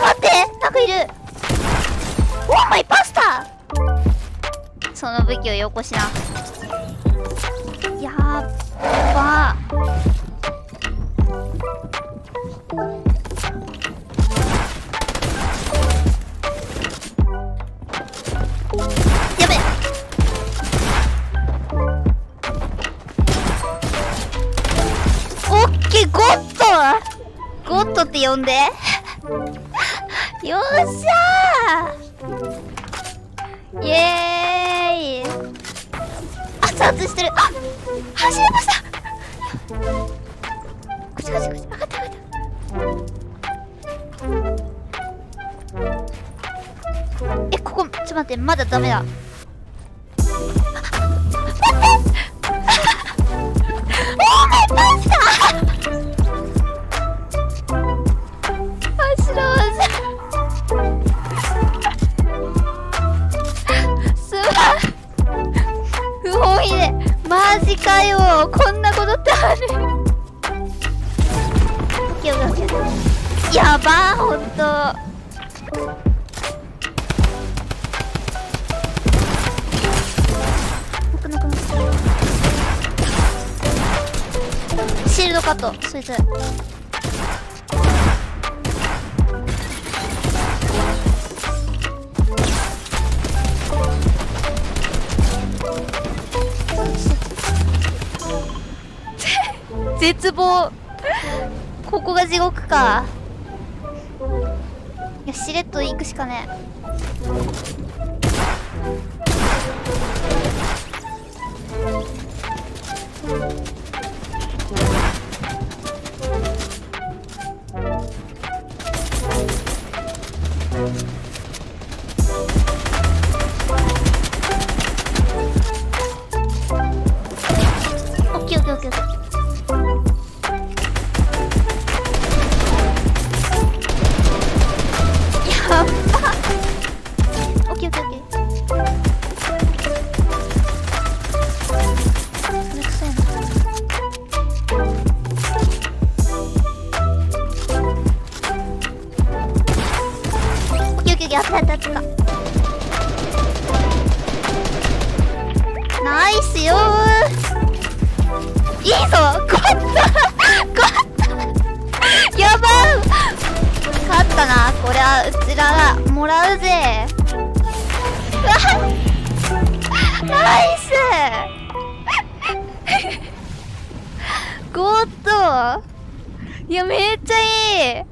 待ってなんかいる。オーマイパスタ。その武器をよこしな。やっばやべえ。オッケー、ゴッドゴッドって呼んでよっしゃー、イエーイ、熱々してる。あっ走りました。こっちこっちこっち、上がった上がった。え、ここ、ちょっと待って、まだダメだ。マジかよ、こんなことってある。やばー、ほんとシールドカット、そいつ絶望ここが地獄か。いや、しれっと行くしかねえ。ナイスよー、いいぞ、勝った勝ったやばー、勝ったな、これはうちらがもらうぜ。ナイスゴッド、いやめっちゃいい。